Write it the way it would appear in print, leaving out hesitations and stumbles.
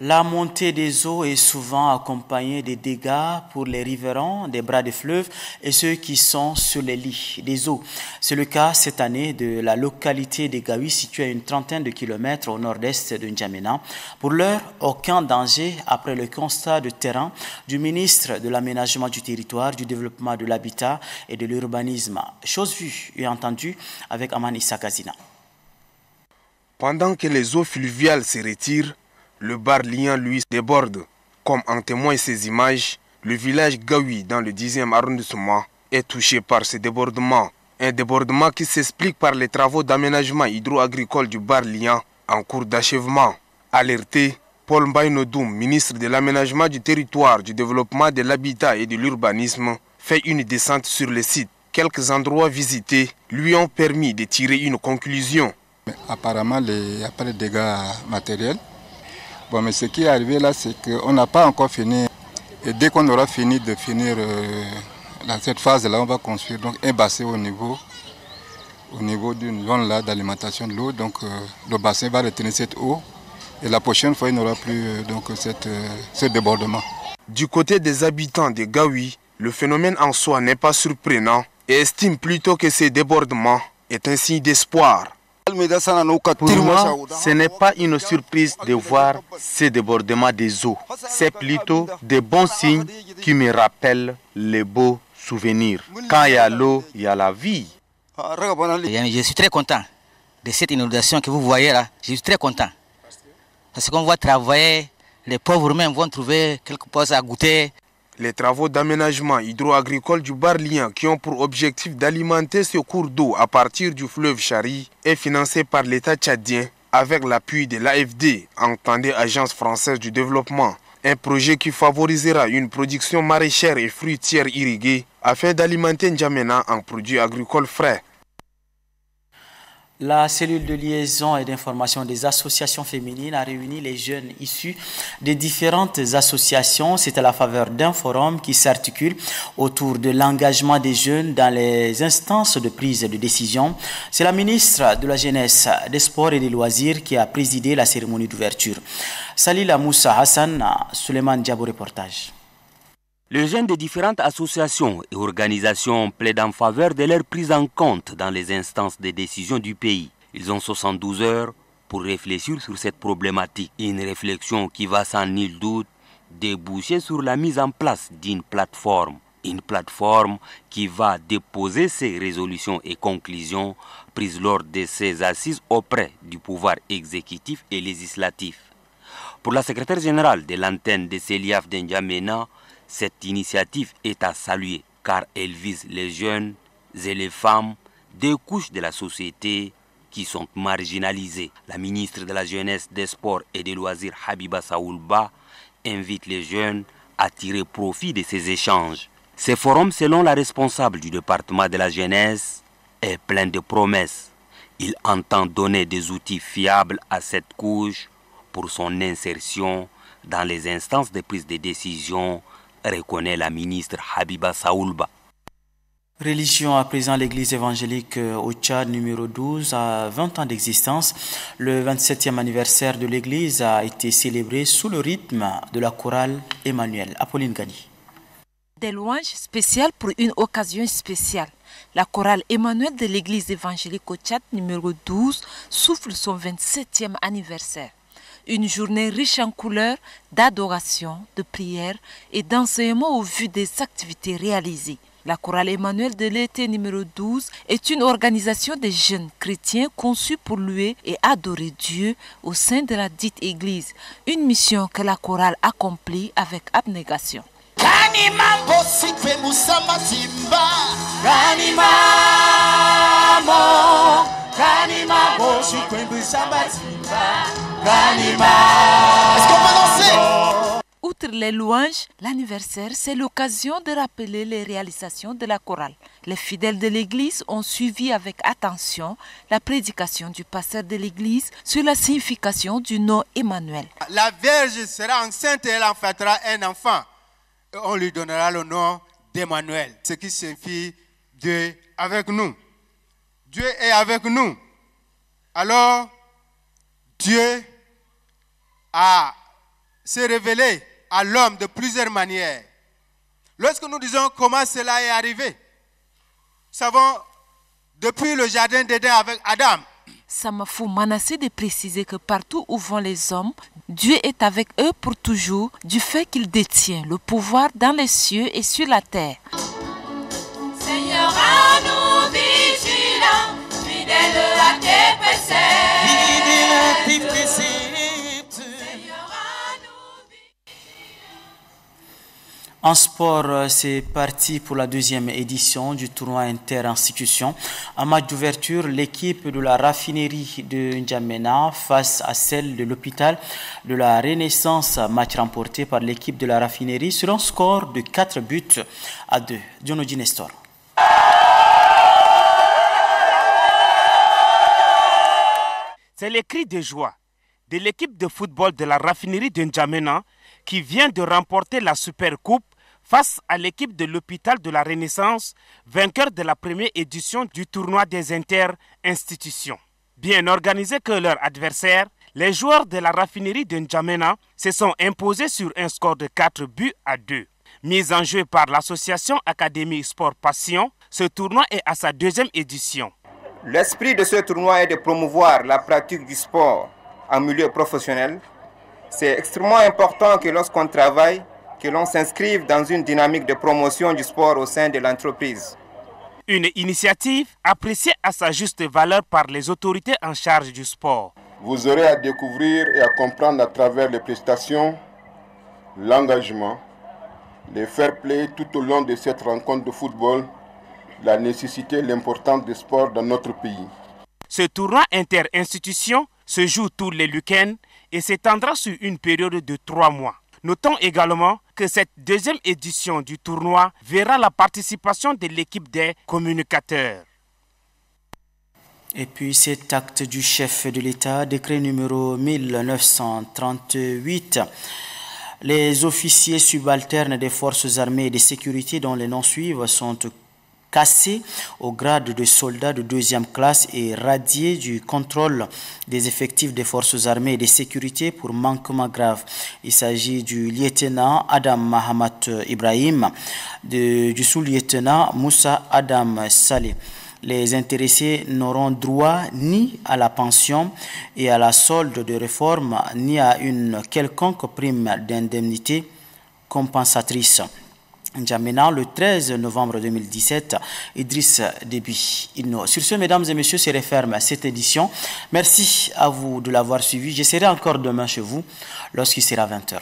La montée des eaux est souvent accompagnée des dégâts pour les riverains des bras de fleuve et ceux qui sont sur les lits des eaux. C'est le cas cette année de la localité de Gawi, située à une trentaine de kilomètres au nord-est de N'Djamena. Pour l'heure, aucun danger après le constat de terrain du ministre de l'Aménagement du Territoire, du Développement de l'Habitat et de l'Urbanisme. Chose vue et entendue avec Amanissa Kazina. Pendant que les eaux fluviales se retirent, le Barh Linia, lui, déborde. Comme en témoignent ces images, le village Gawi, dans le 10e arrondissement, est touché par ce débordement. Un débordement qui s'explique par les travaux d'aménagement hydro-agricole du Barh Linia en cours d'achèvement. Alerté, Paul Mbaïnodoum, ministre de l'Aménagement du Territoire, du Développement de l'Habitat et de l'Urbanisme, fait une descente sur le site. Quelques endroits visités lui ont permis de tirer une conclusion. Apparemment, il n'y a pas de dégâts matériels. Bon, mais ce qui est arrivé là, c'est qu'on n'a pas encore fini. Et dès qu'on aura fini de finir cette phase-là, on va construire donc un bassin au niveau d'une zone là d'alimentation de l'eau. Donc le bassin va retenir cette eau et la prochaine fois, il n'aura plus ce débordement. Du côté des habitants de Gawi, le phénomène en soi n'est pas surprenant et estime plutôt que ce débordement est un signe d'espoir. Pour moi, ce n'est pas une surprise de voir ces débordements des eaux. C'est plutôt des bons signes qui me rappellent les beaux souvenirs. Quand il y a l'eau, il y a la vie. Je suis très content de cette inondation que vous voyez là. Je suis très content. Parce qu'on va travailler, les pauvres même vont trouver quelque chose à goûter. Les travaux d'aménagement hydro-agricole du Barh Linia, qui ont pour objectif d'alimenter ce cours d'eau à partir du fleuve Chari, est financé par l'État tchadien avec l'appui de l'AFD, entendez Agence française du développement. Un projet qui favorisera une production maraîchère et fruitière irriguée afin d'alimenter N'Djamena en produits agricoles frais. La cellule de liaison et d'information des associations féminines a réuni les jeunes issus des différentes associations. C'est à la faveur d'un forum qui s'articule autour de l'engagement des jeunes dans les instances de prise de décision. C'est la ministre de la Jeunesse, des Sports et des Loisirs qui a présidé la cérémonie d'ouverture. Salila Moussa Hassan, Souleymane Diabo, reportage. Les jeunes de différentes associations et organisations plaident en faveur de leur prise en compte dans les instances de décision du pays. Ils ont 72 heures pour réfléchir sur cette problématique. Une réflexion qui va sans nul doute déboucher sur la mise en place d'une plateforme. Une plateforme qui va déposer ses résolutions et conclusions prises lors de ses assises auprès du pouvoir exécutif et législatif. Pour la secrétaire générale de l'antenne de CELIAF de N'Djamena, cette initiative est à saluer car elle vise les jeunes et les femmes des couches de la société qui sont marginalisées. La ministre de la Jeunesse, des Sports et des Loisirs, Habiba Saoulba, invite les jeunes à tirer profit de ces échanges. Ce forum, selon la responsable du département de la Jeunesse, est plein de promesses. Il entend donner des outils fiables à cette couche pour son insertion dans les instances de prise de décision, reconnaît la ministre Habiba Saoulba. Religion à présent, l'église évangélique au Tchad numéro 12 a 20 ans d'existence. Le 27e anniversaire de l'église a été célébré sous le rythme de la chorale Emmanuel. Apolline Gani. Des louanges spéciales pour une occasion spéciale. La chorale Emmanuel de l'église évangélique au Tchad numéro 12 souffle son 27e anniversaire. Une journée riche en couleurs, d'adoration, de prières et d'enseignement au vu des activités réalisées. La chorale Emmanuel de l'été numéro 12 est une organisation des jeunes chrétiens conçue pour louer et adorer Dieu au sein de la dite église. Une mission que la chorale accomplit avec abnégation. Outre les louanges, l'anniversaire, c'est l'occasion de rappeler les réalisations de la chorale. Les fidèles de l'église ont suivi avec attention la prédication du pasteur de l'église sur la signification du nom Emmanuel. La Vierge sera enceinte et elle en fêtera un enfant. Et on lui donnera le nom d'Emmanuel, ce qui signifie Dieu avec nous. Dieu est avec nous. Alors, Dieu a s'est révélé à l'homme de plusieurs manières. Lorsque nous disons comment cela est arrivé, nous savons depuis le jardin d'Éden avec Adam. Ça m'a fait menacer de préciser que partout où vont les hommes, Dieu est avec eux pour toujours du fait qu'il détient le pouvoir dans les cieux et sur la terre. Seigneur, à nous vigilants, fidèles à tes préceptes. En sport, c'est parti pour la deuxième édition du tournoi inter-institution. En match d'ouverture, l'équipe de la raffinerie de N'Djamena face à celle de l'hôpital de la Renaissance, match remporté par l'équipe de la raffinerie sur un score de 4-2. Dionodi Nestor. C'est le cri de joie de l'équipe de football de la raffinerie de N'Djamena qui vient de remporter la Super Coupe face à l'équipe de l'hôpital de la Renaissance, vainqueur de la première édition du tournoi des inter-institutions. Bien organisés que leurs adversaires, les joueurs de la raffinerie de N'Djamena se sont imposés sur un score de 4-2. Mis en jeu par l'association Académie Sport Passion, ce tournoi est à sa deuxième édition. L'esprit de ce tournoi est de promouvoir la pratique du sport en milieu professionnel. C'est extrêmement important que lorsqu'on travaille, que l'on s'inscrive dans une dynamique de promotion du sport au sein de l'entreprise. Une initiative appréciée à sa juste valeur par les autorités en charge du sport. Vous aurez à découvrir et à comprendre à travers les prestations, l'engagement, les fair play tout au long de cette rencontre de football, la nécessité et l'importance du sport dans notre pays. Ce tournoi inter-institution se joue tous les week-ends et s'étendra sur une période de 3 mois. Notons également que cette deuxième édition du tournoi verra la participation de l'équipe des communicateurs. Et puis cet acte du chef de l'État, décret numéro 1938. Les officiers subalternes des forces armées et de sécurité dont les noms suivent sont cassés au grade de soldats de deuxième classe et radiés du contrôle des effectifs des forces armées et de sécurité pour manquement grave. Il s'agit du lieutenant Adam Mahamat Ibrahim, du sous-lieutenant Moussa Adam Salih. Les intéressés n'auront droit ni à la pension et à la solde de réforme, ni à une quelconque prime d'indemnité compensatrice. N'Djamena, le 13 novembre 2017, Idriss Déby Itno. Sur ce, mesdames et messieurs, c'est referme cette édition. Merci à vous de l'avoir suivi. Je serai encore demain chez vous lorsqu'il sera 20h.